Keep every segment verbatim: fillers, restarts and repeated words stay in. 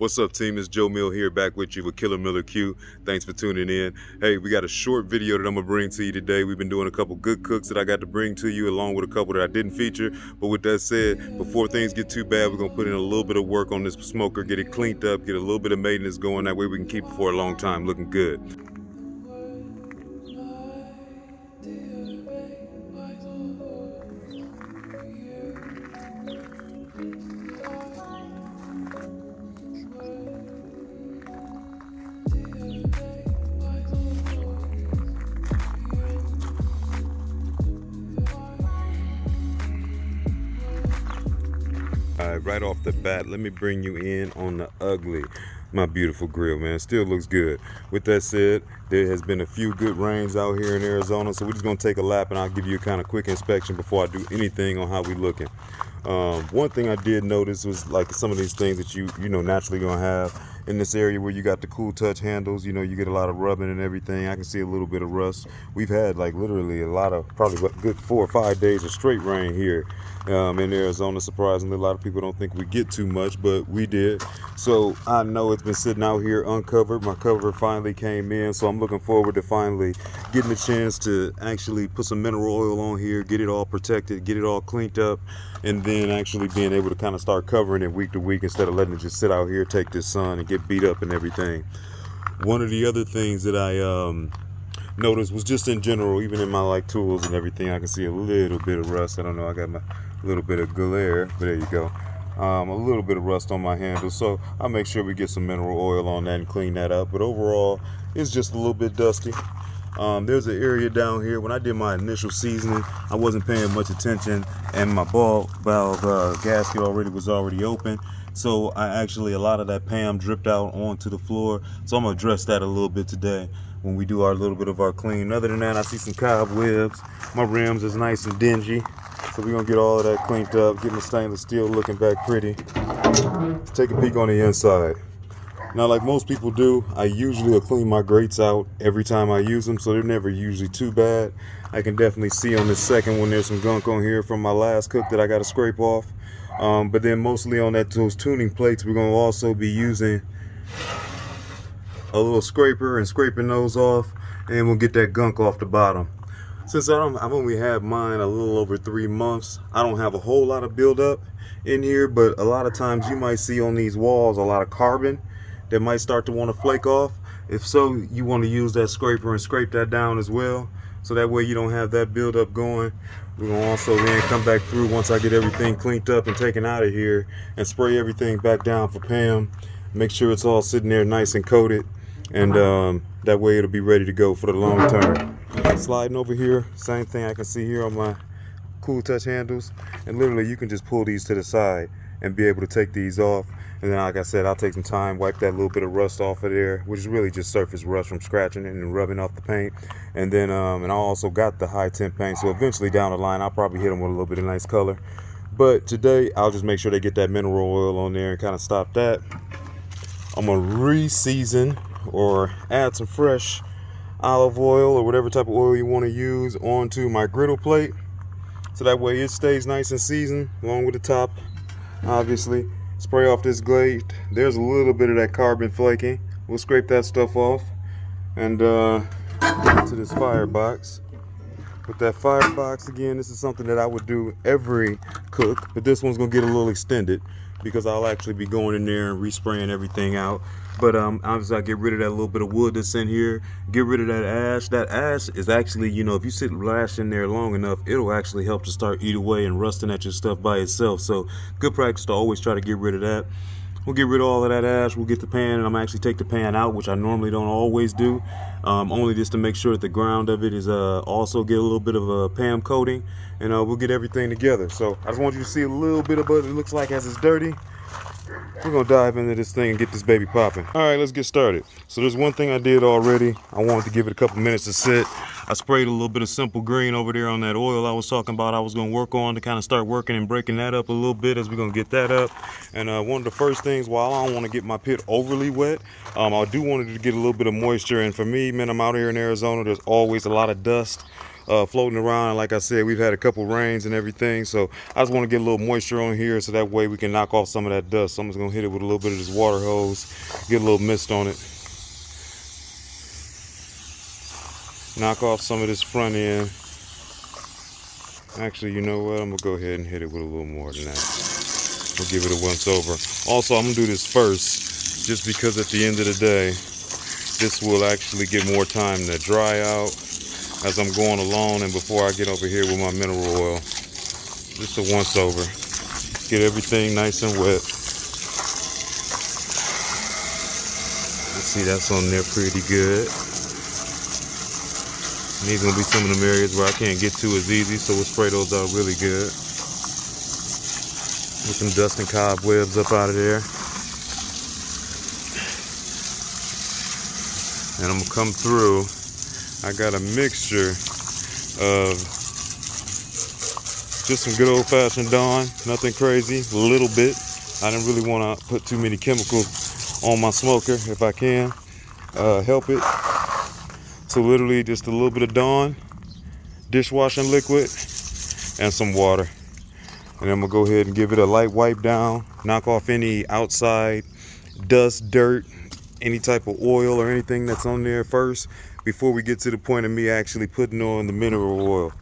What's up, team? It's Joe Mill here, back with you with Killer Miller Q. Thanks for tuning in. Hey, we got a short video that I'm gonna bring to you today. We've been doing a couple good cooks that I got to bring to you, along with a couple that I didn't feature. But with that said, before things get too bad, we're gonna put in a little bit of work on this smoker, get it cleaned up, get a little bit of maintenance going. That way we can keep it for a long time looking good. Right off the bat, let me bring you in on the ugly. My beautiful grill, man, it still looks good. With that said, there has been a few good rains out here in Arizona, so we're just gonna take a lap and I'll give you a kind of quick inspection before I do anything on how we looking. Um, one thing I did notice was, like, some of these things that you you know naturally gonna have in this area where you got the cool touch handles, you know, you get a lot of rubbing and everything. I can see a little bit of rust. We've had like literally a lot of, probably what, good four or five days of straight rain here um, in Arizona. Surprisingly, a lot of people don't think we get too much, but we did. So I know it's been sitting out here uncovered. My cover finally came in, so I'm looking forward to finally getting a chance to actually put some mineral oil on here, get it all protected, get it all cleaned up, and then actually being able to kind of start covering it week to week instead of letting it just sit out here, take this sun and get beat up and everything. One of the other things that I um noticed was just in general, even in my like tools and everything, I can see a little bit of rust. I don't know, I got my little bit of glare, but there you go. Um, a little bit of rust on my handle, so I'll make sure we get some mineral oil on that and clean that up. But overall, it's just a little bit dusty. Um, there's an area down here, when I did my initial seasoning, I wasn't paying much attention, and my ball valve uh, gasket already was already open. So I actually, a lot of that Pam dripped out onto the floor. So I'm gonna address that a little bit today when we do our little bit of our clean. Other than that, I see some cobwebs. My rims is nice and dingy. So we're gonna get all of that cleaned up, get my stainless steel looking back pretty. Let's take a peek on the inside. Now, like most people do, I usually will clean my grates out every time I use them, so they're never usually too bad. I can definitely see on this second one, there's some gunk on here from my last cook that I gotta scrape off. Um, but then mostly on that, those tuning plates, we're gonna also be using a little scraper and scraping those off, and we'll get that gunk off the bottom. Since I don't, I've only had mine a little over three months, I don't have a whole lot of buildup in here, but a lot of times you might see on these walls a lot of carbon that might start to want to flake off. If so, you want to use that scraper and scrape that down as well, so that way you don't have that buildup going. We're going to also then come back through once I get everything cleaned up and taken out of here and spray everything back down for Pam. Make sure it's all sitting there nice and coated, and um, that way it'll be ready to go for the long term. Sliding over here, same thing I can see here on my cool touch handles, and literally you can just pull these to the side and be able to take these off. And then, like I said, I'll take some time, wipe that little bit of rust off of there, which is really just surface rust from scratching and rubbing off the paint. And then um and I also got the high temp paint, so eventually down the line I'll probably hit them with a little bit of nice color, but today I'll just make sure they get that mineral oil on there and kind of stop that. I'm gonna re-season or add some fresh olive oil or whatever type of oil you want to use onto my griddle plate, so that way it stays nice and seasoned along with the top. Obviously, spray off this glaze. There's a little bit of that carbon flaking, we'll scrape that stuff off, and uh to this firebox. With that firebox, again, this is something that I would do every cook, but this one's gonna get a little extended because I'll actually be going in there and respraying everything out. But um, obviously I get rid of that little bit of wood that's in here, get rid of that ash. That ash is actually, you know, if you sit ash in there long enough, it'll actually help to start eat away and rusting at your stuff by itself. So good practice to always try to get rid of that. We'll get rid of all of that ash, we'll get the pan, and I'm actually take the pan out, which I normally don't always do, um, only just to make sure that the ground of it is uh, also get a little bit of a Pam coating, and uh, we'll get everything together. So I just want you to see a little bit of what it looks like as it's dirty. We're gonna dive into this thing and get this baby popping. All right, let's get started. So there's one thing I did already. I wanted to give it a couple minutes to sit. I sprayed a little bit of Simple Green over there on that oil I was talking about I was gonna work on to kind of start working and breaking that up a little bit as we're gonna get that up. And uh, one of the first things, while I don't want to get my pit overly wet, um, I do want it to get a little bit of moisture. And for me, man, I'm out here in Arizona, there's always a lot of dust. uh, floating around. Like I said, we've had a couple rains and everything, so I just want to get a little moisture on here so that way we can knock off some of that dust. So I'm just going to hit it with a little bit of this water hose, get a little mist on it. Knock off some of this front end. Actually, you know what? I'm going to go ahead and hit it with a little more than that. We'll give it a once over. Also, I'm going to do this first just because at the end of the day, this will actually get more time to dry out as I'm going along and before I get over here with my mineral oil. Just a once over. Get everything nice and wet. Let's see, that's on there pretty good. And these are going to be some of them areas where I can't get to as easy, so we'll spray those out really good. Get some dust and cobwebs up out of there. And I'm going to come through. I got a mixture of just some good old-fashioned Dawn, nothing crazy, a little bit. I didn't really want to put too many chemicals on my smoker if I can uh, help it. So literally just a little bit of Dawn, dishwashing liquid, and some water. And I'm going to go ahead and give it a light wipe down, knock off any outside dust, dirt, any type of oil or anything that's on there first before we get to the point of me actually putting on the mineral oil.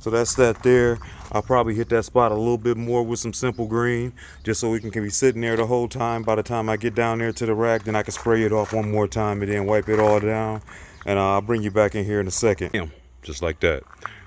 So that's that there. I'll probably hit that spot a little bit more with some Simple Green just so we can, can be sitting there the whole time. By the time I get down there to the rack, then I can spray it off one more time and then wipe it all down. And I'll bring you back in here in a second. Damn, just like that.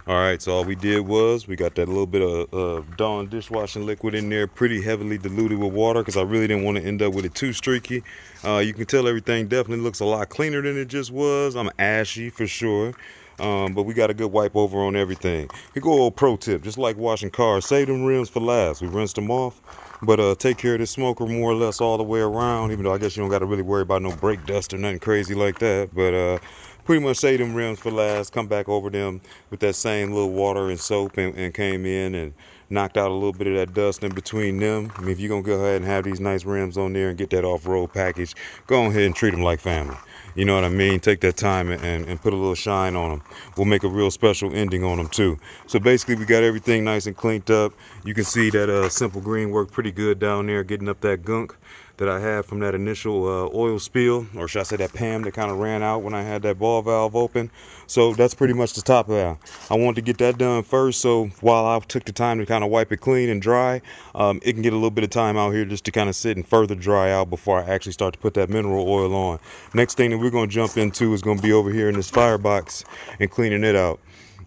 All right, so all we did was we got that little bit of uh, Dawn dishwashing liquid in there, pretty heavily diluted with water because I really didn't want to end up with it too streaky. Uh, you can tell everything definitely looks a lot cleaner than it just was. I'm ashy for sure, um, but we got a good wipe over on everything. Here go old pro tip, just like washing cars, save them rims for last. We rinsed them off, but uh, take care of this smoker more or less all the way around, even though I guess you don't got to really worry about no brake dust or nothing crazy like that, but uh, pretty much save them rims for last, come back over them with that same little water and soap and, and came in and knocked out a little bit of that dust in between them. I mean, if you're going to go ahead and have these nice rims on there and get that off-road package, go ahead and treat them like family. You know what I mean? Take that time and, and, and put a little shine on them. We'll make a real special ending on them too. So basically, we got everything nice and cleaned up. You can see that uh, Simple Green worked pretty good down there, getting up that gunk that I had from that initial uh, oil spill, or should I say that Pam that kind of ran out when I had that ball valve open. So that's pretty much the top of that. I wanted to get that done first, so while I took the time to kind of wipe it clean and dry, um, it can get a little bit of time out here just to kind of sit and further dry out before I actually start to put that mineral oil on. Next thing that we're going to jump into is going to be over here in this firebox and cleaning it out,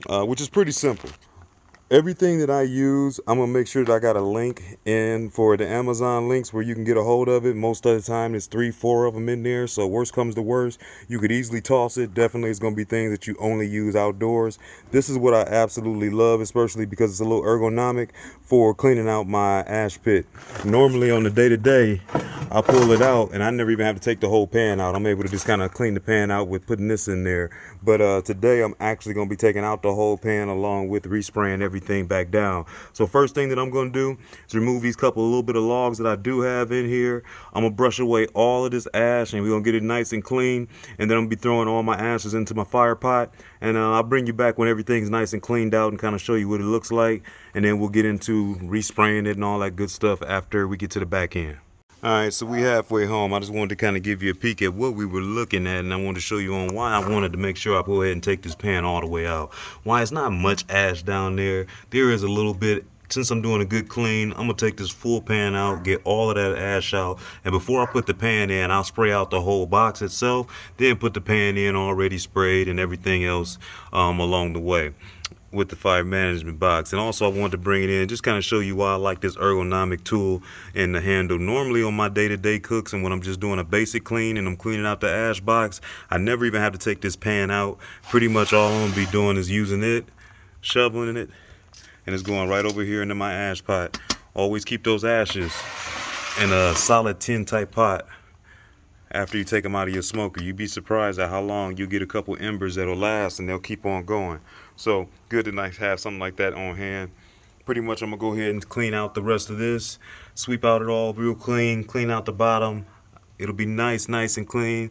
uh, which is pretty simple. Everything that I use, I'm going to make sure that I got a link in for the Amazon links where you can get a hold of it. Most of the time, there's three, four of them in there. So worst comes to worst, you could easily toss it. Definitely, it's going to be things that you only use outdoors. This is what I absolutely love, especially because it's a little ergonomic for cleaning out my ash pit. Normally, on the day-to-day, I pull it out, and I never even have to take the whole pan out. I'm able to just kind of clean the pan out with putting this in there. But uh, today, I'm actually going to be taking out the whole pan along with respraying everything Thing back down. So first thing that I'm going to do is remove these couple little bit of logs that I do have in here. I'm going to brush away all of this ash and we're going to get it nice and clean, and then I'm going to be throwing all my ashes into my fire pot, and uh, I'll bring you back when everything's nice and cleaned out and kind of show you what it looks like, and then we'll get into respraying it and all that good stuff after we get to the back end. Alright, so we halfway home. I just wanted to kind of give you a peek at what we were looking at, and I wanted to show you on why I wanted to make sure I go ahead and take this pan all the way out. Why it's not much ash down there. There is a little bit. Since I'm doing a good clean, I'm going to take this full pan out, get all of that ash out, and before I put the pan in, I'll spray out the whole box itself, then put the pan in already sprayed and everything else um, along the way with the fire management box. And also I wanted to bring it in, just kind of show you why I like this ergonomic tool and the handle. Normally on my day-to-day cooks and when I'm just doing a basic clean and I'm cleaning out the ash box, I never even have to take this pan out. Pretty much all I'm gonna be doing is using it, shoveling it, and it's going right over here into my ash pot. Always keep those ashes in a solid tin type pot after you take them out of your smoker. You'd be surprised at how long you'll get a couple embers that'll last, and they'll keep on going. So good to nice have something like that on hand. Pretty much I'm gonna go ahead and clean out the rest of this, sweep out it all real clean, clean out the bottom. It'll be nice, nice and clean.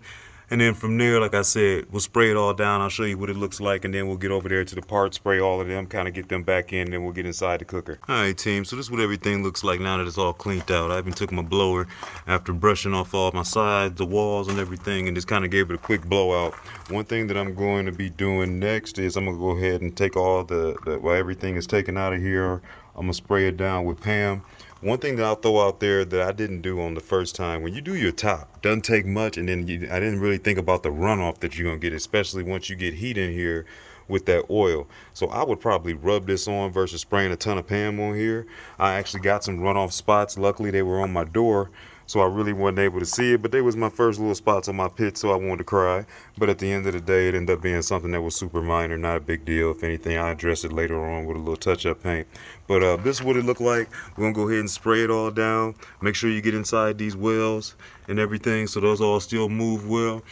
And then from there, like I said, we'll spray it all down. I'll show you what it looks like, and then we'll get over there to the part, spray all of them, kind of get them back in, and then we'll get inside the cooker. All right, team, so this is what everything looks like now that it's all cleaned out. I even took my blower after brushing off all my sides, the walls, and everything, and just kind of gave it a quick blowout. One thing that I'm going to be doing next is I'm going to go ahead and take all the, the while everything is taken out of here, I'm going to spray it down with Pam. One thing that I'll throw out there that I didn't do on the first time, when you do your top, doesn't take much, and then you, I didn't really think about the runoff that you're going to get, especially once you get heat in here with that oil. So I would probably rub this on versus spraying a ton of Pam on here. I actually got some runoff spots. Luckily, they were on my door, so I really wasn't able to see it, but they was my first little spots on my pit, so I wanted to cry. But at the end of the day, it ended up being something that was super minor, not a big deal. If anything, I addressed it later on with a little touch-up paint. But uh, this is what it looked like. We're gonna go ahead and spray it all down. Make sure you get inside these wells and everything so those all still move well.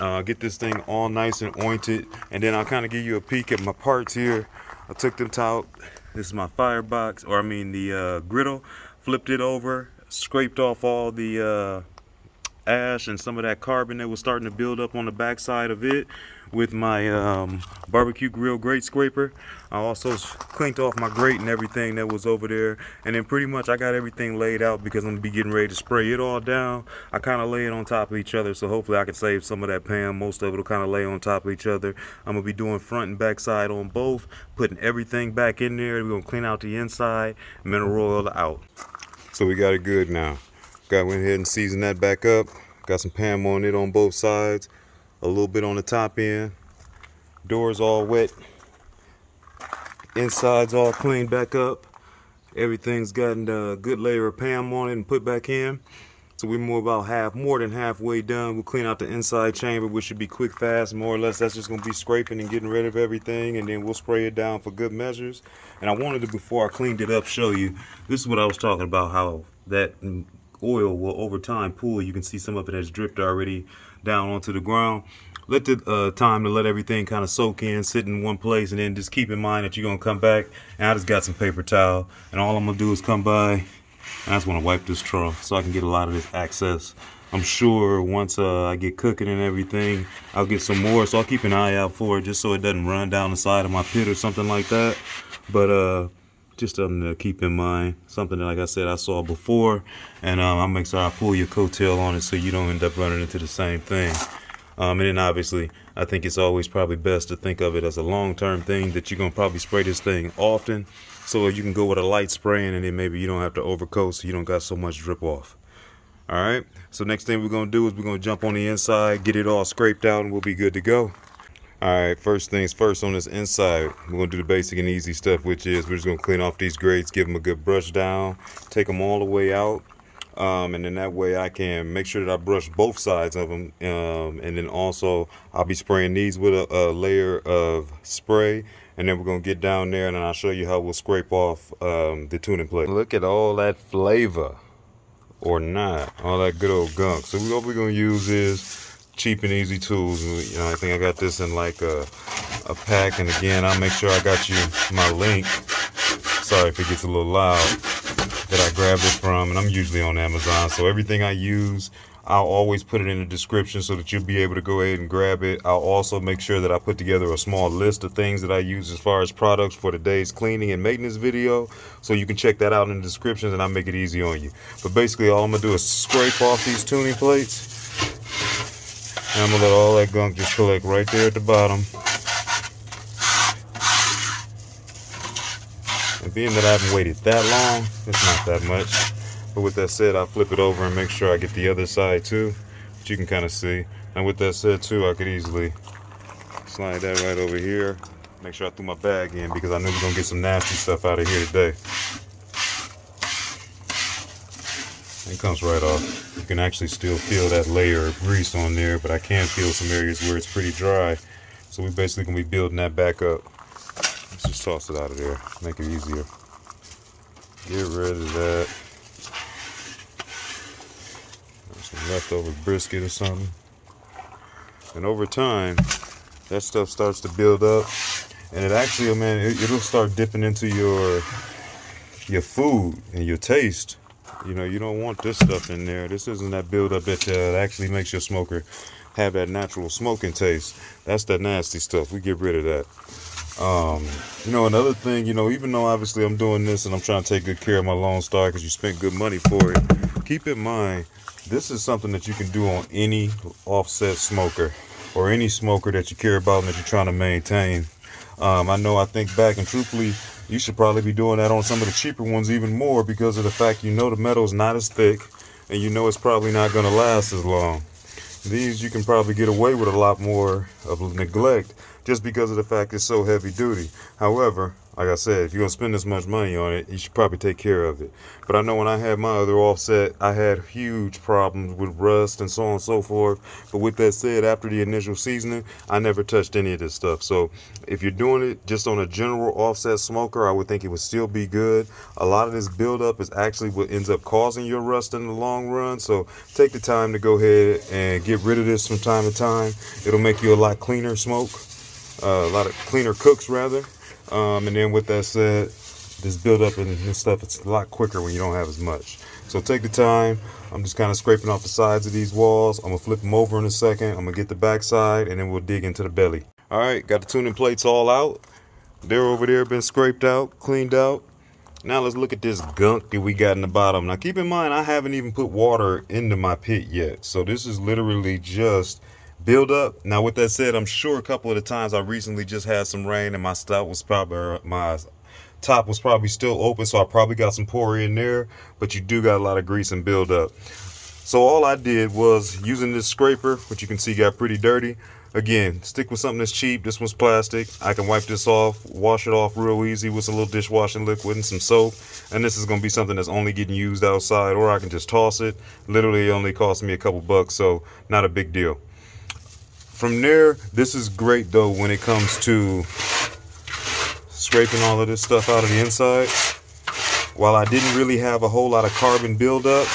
Uh, get this thing all nice and ointed, and then I'll kind of give you a peek at my parts here. I took them out. This is my firebox, or I mean the uh, griddle. Flipped it over. Scraped off all the uh, ash and some of that carbon that was starting to build up on the backside of it with my um, barbecue grill grate scraper. I also clinked off my grate and everything that was over there, and then pretty much I got everything laid out because I'm gonna be getting ready to spray it all down. I kind of lay it on top of each other, so hopefully I can save some of that Pam. Most of it will kind of lay on top of each other. I'm gonna be doing front and back side on both, putting everything back in there. We're gonna clean out the inside, mineral oil out. So we got it good now. Got went ahead and seasoned that back up. Got some Pam on it on both sides. A little bit on the top end. Doors all wet. Insides all cleaned back up. Everything's gotten a good layer of Pam on it and put back in. So we're more about half, more than halfway done. We'll clean out the inside chamber, which should be quick, fast, more or less. That's just gonna be scraping and getting rid of everything, and then we'll spray it down for good measures. And I wanted to, before I cleaned it up, show you, this is what I was talking about, how that oil will over time pool. You can see some of it has dripped already down onto the ground. Let the uh, time to let everything kind of soak in, sit in one place, and then just keep in mind that you're gonna come back. And I just got some paper towel, and all I'm gonna do is come by, I just want to wipe this trough so I can get a lot of this access. I'm sure once uh, I get cooking and everything, I'll get some more. So I'll keep an eye out for it just so it doesn't run down the side of my pit or something like that. But uh, just something to keep in mind. Something that, like I said, I saw before. And um, I'll make sure I pull your coattail on it so you don't end up running into the same thing. Um, and then obviously, I think it's always probably best to think of it as a long-term thing that you're going to probably spray this thing often. So you can go with a light spraying, and then maybe you don't have to overcoat so you don't got so much drip off. All right, so next thing we're gonna do is we're gonna jump on the inside, get it all scraped out, and we'll be good to go. All right, first things first on this inside, we're gonna do the basic and easy stuff, which is we're just gonna clean off these grates, give them a good brush down, take them all the way out. Um, and then that way I can make sure that I brush both sides of them, um, and then also I'll be spraying these with a, a layer of spray, and then we're going to get down there and then I'll show you how we'll scrape off um, the tuning plate. Look at all that flavor, or not, all that good old gunk. So what we're going to use is cheap and easy tools. You know, I think I got this in like a, a pack, and again I'll make sure I got you my link. Sorry if it gets a little loud. That I grabbed it from, and I'm usually on Amazon, so everything I use I'll always put it in the description so that you'll be able to go ahead and grab it. I'll also make sure that I put together a small list of things that I use as far as products for today's cleaning and maintenance video, so you can check that out in the descriptions, and I'll make it easy on you. But basically all I'm gonna do is scrape off these tuning plates, and I'm gonna let all that gunk just collect right there at the bottom. And being that I haven't waited that long, it's not that much. But with that said, I'll flip it over and make sure I get the other side too, which you can kind of see. And with that said too, I could easily slide that right over here. Make sure I threw my bag in because I knew we were going to get some nasty stuff out of here today. It comes right off. You can actually still feel that layer of grease on there, but I can feel some areas where it's pretty dry. So we basically going to be building that back up. Let's just toss it out of there, make it easier. Get rid of that. There's some leftover brisket or something. And over time, that stuff starts to build up. And it actually, man, it, it'll start dipping into your, your food and your taste. You know, you don't want this stuff in there. This isn't that buildup that uh, actually makes your smoker have that natural smoking taste. That's that nasty stuff. We get rid of that. Um, you know, another thing, you know, even though obviously I'm doing this and I'm trying to take good care of my Lone Star because you spent good money for it, keep in mind, this is something that you can do on any offset smoker or any smoker that you care about and that you're trying to maintain. Um, I know I think back and truthfully, you should probably be doing that on some of the cheaper ones even more because of the fact you know the metal's not as thick and you know it's probably not going to last as long. These you can probably get away with a lot more of neglect just because of the fact it's so heavy duty. However, like I said, if you're going to spend this much money on it, you should probably take care of it. But I know when I had my other offset, I had huge problems with rust and so on and so forth. But with that said, after the initial seasoning, I never touched any of this stuff. So if you're doing it just on a general offset smoker, I would think it would still be good. A lot of this buildup is actually what ends up causing your rust in the long run. So take the time to go ahead and get rid of this from time to time. It'll make you a lot cleaner smoke. Uh, a lot of cleaner cooks rather, um, and then with that said, this buildup and this stuff, it's a lot quicker when you don't have as much. So take the time. I'm just kind of scraping off the sides of these walls. I'm gonna flip them over in a second. I'm gonna get the back side and then we'll dig into the belly. All right, got the tuning plates all out. They're over there, been scraped out, cleaned out. Now let's look at this gunk that we got in the bottom. Now keep in mind, I haven't even put water into my pit yet, so this is literally just build up. Now with that said, I'm sure a couple of the times I recently just had some rain and my stout was probably my top was probably still open, so I probably got some pour in there, but you do got a lot of grease and build up. So all I did was using this scraper, which you can see got pretty dirty. Again, stick with something that's cheap. This one's plastic. I can wipe this off, wash it off real easy with a little dishwashing liquid and some soap. And this is going to be something that's only getting used outside, or I can just toss it. Literally only cost me a couple bucks, so not a big deal. From there, this is great though when it comes to scraping all of this stuff out of the inside. While I didn't really have a whole lot of carbon buildup,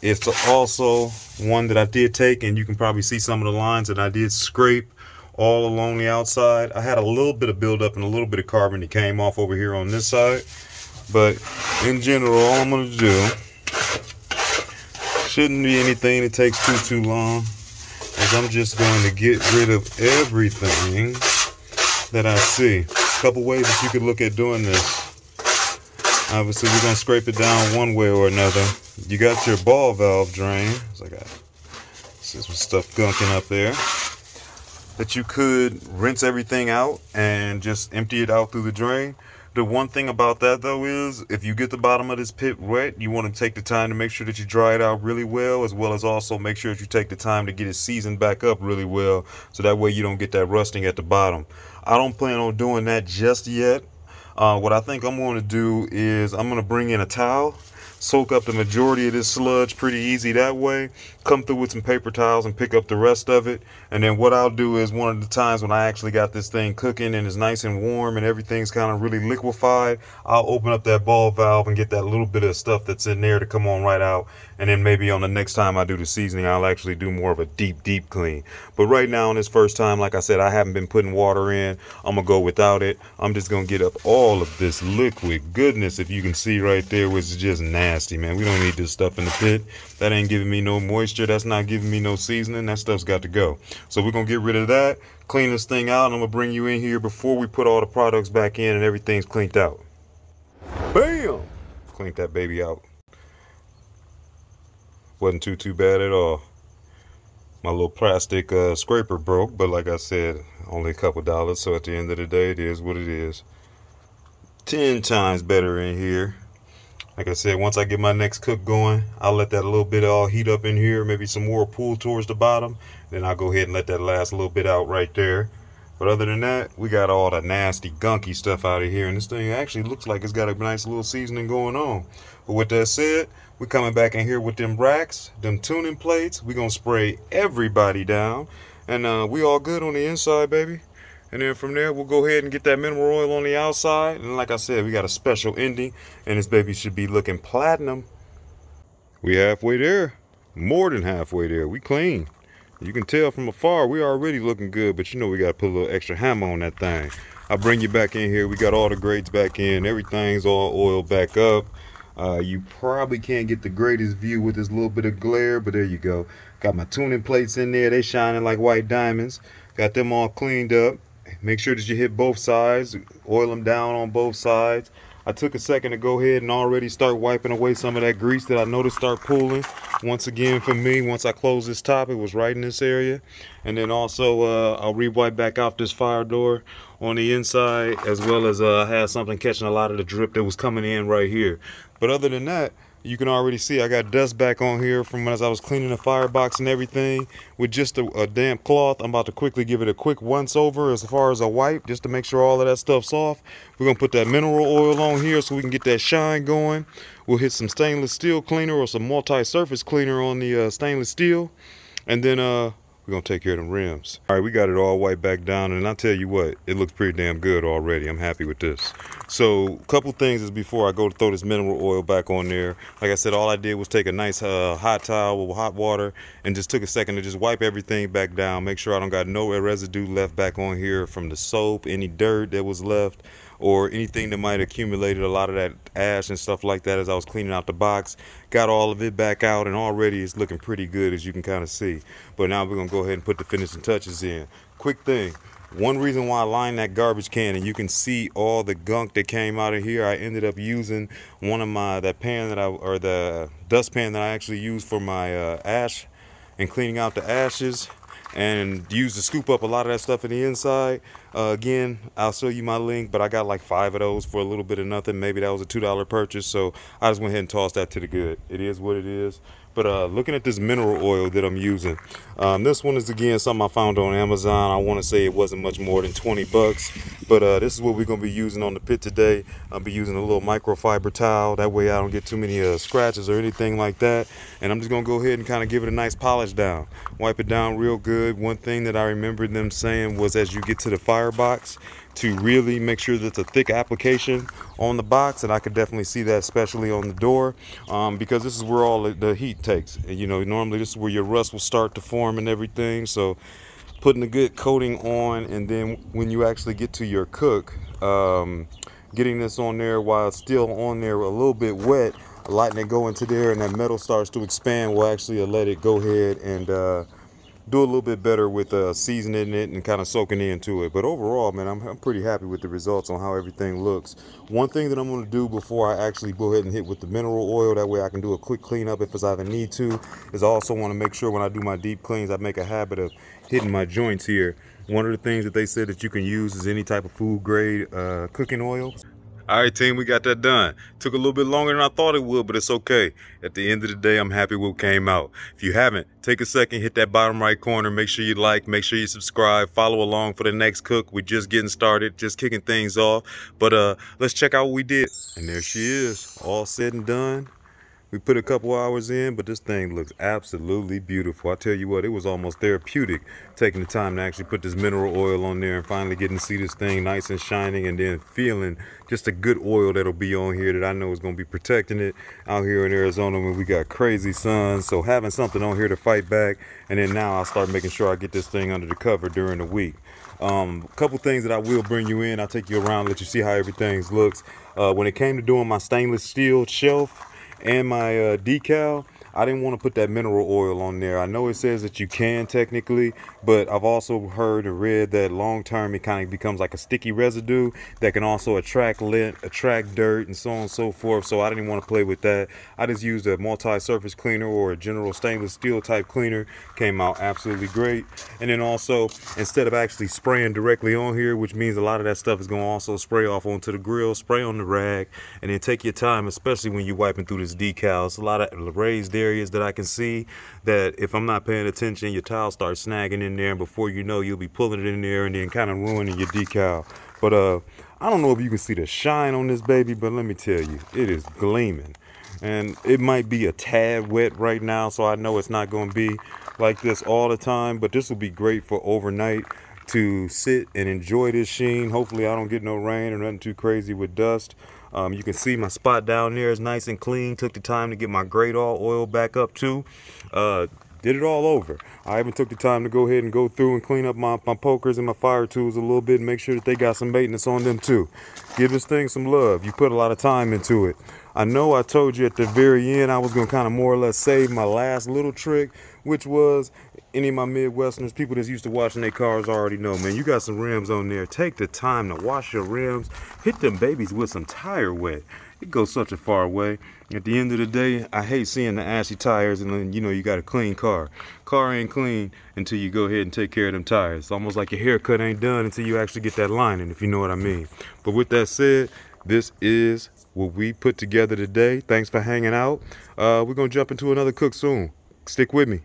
it's also one that I did take, and you can probably see some of the lines that I did scrape all along the outside. I had a little bit of buildup and a little bit of carbon that came off over here on this side. But in general, all I'm gonna do, shouldn't be anything that takes too, too long. I'm just going to get rid of everything that I see. A couple ways that you could look at doing this. Obviously, we're going to scrape it down one way or another. You got your ball valve drain. So I got some stuff gunking up there. That you could rinse everything out and just empty it out through the drain. The one thing about that though is if you get the bottom of this pit wet, you want to take the time to make sure that you dry it out really well, as well as also make sure that you take the time to get it seasoned back up really well, so that way you don't get that rusting at the bottom. I don't plan on doing that just yet. Uh, what I think I'm going to do is I'm going to bring in a towel, soak up the majority of this sludge pretty easy that way, come through with some paper towels and pick up the rest of it. And then what I'll do is one of the times when I actually got this thing cooking and it's nice and warm and everything's kind of really liquefied, I'll open up that ball valve and get that little bit of stuff that's in there to come on right out. And then maybe on the next time I do the seasoning, I'll actually do more of a deep, deep clean. But right now on this first time, like I said, I haven't been putting water in. I'm going to go without it. I'm just going to get up all All of this liquid goodness, if you can see right there, which is just nasty, man. We don't need this stuff in the pit. That ain't giving me no moisture. That's not giving me no seasoning. That stuff's got to go. So we're gonna get rid of that, clean this thing out, and I'm gonna bring you in here before we put all the products back in and everything's cleaned out. Bam! Cleaned that baby out. Wasn't too too bad at all. My little plastic uh, scraper broke, but like I said, only a couple dollars, so at the end of the day, it is what it is. ten times better in here. Like I said, once I get my next cook going, I'll let that little bit all heat up in here, maybe some more pool towards the bottom, then I'll go ahead and let that last little bit out right there. But other than that, we got all the nasty gunky stuff out of here, and this thing actually looks like it's got a nice little seasoning going on. But with that said, we're coming back in here with them racks, them tuning plates. We're gonna spray everybody down, and uh, we all good on the inside, baby. And then from there, we'll go ahead and get that mineral oil on the outside. And like I said, we got a special ending. And this baby should be looking platinum. We halfway there. More than halfway there. We clean. You can tell from afar, we already looking good. But you know we got to put a little extra hammer on that thing. I'll bring you back in here. We got all the grates back in. Everything's all oiled back up. Uh, you probably can't get the greatest view with this little bit of glare, but there you go. Got my tuning plates in there. They shining like white diamonds. Got them all cleaned up. Make sure that you hit both sides. Oil them down on both sides. I took a second to go ahead and already start wiping away some of that grease that I noticed start pooling. Once again, for me, once I closed this top, it was right in this area. And then also, uh, I'll re-wipe back off this fire door on the inside, as well as uh, I had something catching a lot of the drip that was coming in right here. But other than that, you can already see I got dust back on here from as I was cleaning the firebox and everything with just a, a damp cloth. I'm about to quickly give it a quick once over as far as a wipe just to make sure all of that stuff's off. We're going to put that mineral oil on here so we can get that shine going. We'll hit some stainless steel cleaner or some multi-surface cleaner on the uh, stainless steel. And then uh, we're going to take care of them rims. All right, we got it all wiped back down. And I'll tell you what, it looks pretty damn good already. I'm happy with this. So a couple things is before I go to throw this mineral oil back on there. Like I said, all I did was take a nice uh, hot towel with hot water and just took a second to just wipe everything back down. Make sure I don't got no residue left back on here from the soap, any dirt that was left, or anything that might have accumulated a lot of that ash and stuff like that as I was cleaning out the box. Got all of it back out, and already it's looking pretty good, as you can kind of see. But now we're going to go ahead and put the finishing touches in. Quick thing. One reason why I lined that garbage can, and you can see all the gunk that came out of here, I ended up using one of my, that pan that I, or the dustpan that I actually used for my uh, ash and cleaning out the ashes, and used to scoop up a lot of that stuff in the inside. Uh, again, I'll show you my link, but I got like five of those for a little bit of nothing. Maybe that was a two dollar purchase, so I just went ahead and tossed that to the good. It is what it is. But uh, looking at this mineral oil that I'm using, um, this one is, again, something I found on Amazon. I want to say it wasn't much more than twenty bucks, but uh, this is what we're going to be using on the pit today. I'll be using a little microfiber towel. That way I don't get too many uh, scratches or anything like that. And I'm just going to go ahead and kind of give it a nice polish down. Wipe it down real good. One thing that I remember them saying was, as you get to the firebox, to really make sure that's a thick application on the box, and I could definitely see that, especially on the door, um, because this is where all the heat takes. And, you know, normally this is where your rust will start to form and everything. So putting a good coating on, and then when you actually get to your cook, um, getting this on there while it's still on there a little bit wet, letting it go into there, and that metal starts to expand, we'll actually let it go ahead and uh, do a little bit better with uh, seasoning it and kind of soaking into it. But overall, man, I'm, I'm pretty happy with the results on how everything looks. One thing that I'm going to do before I actually go ahead and hit with the mineral oil, that way I can do a quick cleanup if I even need to, is I also want to make sure when I do my deep cleans, I make a habit of hitting my joints here. One of the things that they said that you can use is any type of food grade uh, cooking oil. All right, team, we got that done. Took a little bit longer than I thought it would, but it's okay. At the end of the day, I'm happy with what came out. If you haven't, take a second, hit that bottom right corner. Make sure you like, make sure you subscribe, follow along for the next cook. We're just getting started, just kicking things off. But uh, let's check out what we did. And there she is, all said and done. We put a couple hours in, but this thing looks absolutely beautiful. I tell you what, it was almost therapeutic taking the time to actually put this mineral oil on there and finally getting to see this thing nice and shining, and then feeling just a good oil that'll be on here that I know is going to be protecting it out here in Arizona when we got crazy sun. So having something on here to fight back, and then now I'll start making sure I get this thing under the cover during the week. Um, a couple things that I will bring you in. I'll take you around, let you see how everything looks. Uh, when it came to doing my stainless steel shelf and my uh, decal, I didn't want to put that mineral oil on there. I know it says that you can technically, but I've also heard and read that long term it kind of becomes like a sticky residue that can also attract lint, attract dirt, and so on and so forth. So I didn't want to play with that. I just used a multi-surface cleaner or a general stainless steel type cleaner. Came out absolutely great. And then also, instead of actually spraying directly on here, which means a lot of that stuff is going to also spray off onto the grill, spray on the rag, and then take your time, especially when you're wiping through this decal. It's a lot of raised there. Areas that I can see that if I'm not paying attention, your towel starts snagging in there, and before you know, you'll be pulling it in there and then kind of ruining your decal. But uh, I don't know if you can see the shine on this baby, but let me tell you, it is gleaming. And it might be a tad wet right now, so I know it's not going to be like this all the time, but this will be great for overnight to sit and enjoy this sheen. Hopefully I don't get no rain or nothing too crazy with dust. Um, you can see my spot down there is nice and clean. Took the time to get my great all oil back up too. Uh, Did it all over. I even took the time to go ahead and go through and clean up my, my pokers and my fire tools a little bit and make sure that they got some maintenance on them too. Give this thing some love. You put a lot of time into it. I know I told you at the very end I was going to kind of more or less save my last little trick, which was any of my Midwesterners, people that's used to washing their cars already know, man, you got some rims on there. Take the time to wash your rims. Hit them babies with some tire wet. It goes such a far way. At the end of the day, I hate seeing the ashy tires and then, you know, you got a clean car. Car ain't clean until you go ahead and take care of them tires. It's almost like your haircut ain't done until you actually get that lining, if you know what I mean. But with that said, this is what we put together today. Thanks for hanging out. Uh, we're going to jump into another cook soon. Stick with me.